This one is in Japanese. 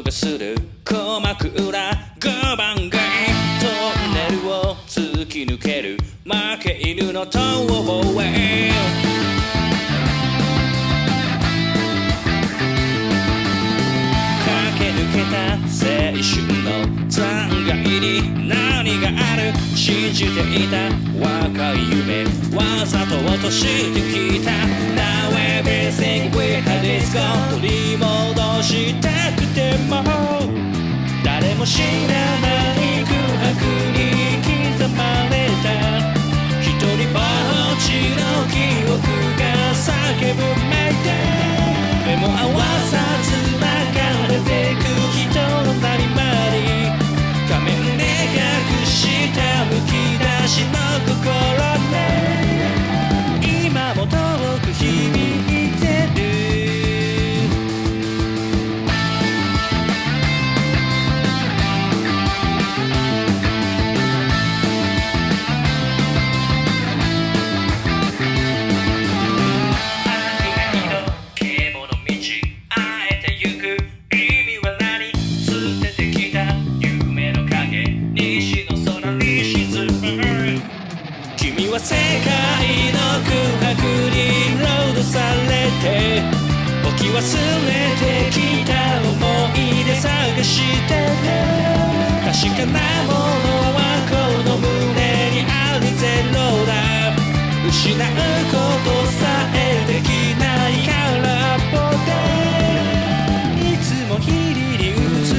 音がする鼓膜裏5番街トンネルを突き抜ける負け犬の塔へ駆け抜けた青春の残骸に何がある信じていた若い夢わざと落としてきた Now everything we had is gone 取り戻したくても誰も知らない空白に刻まれた一人ぼっちの記憶が叫ぶ Mayday 目も合わさず流れてく人のなりまり仮面で隠したむき出しの心ね今も遠く響いてる世界の空白にロードされて置き忘れてきた思い出探してね確かなものはこの胸にあるゼロだ失うことさえできないから僕でいつも日々に映る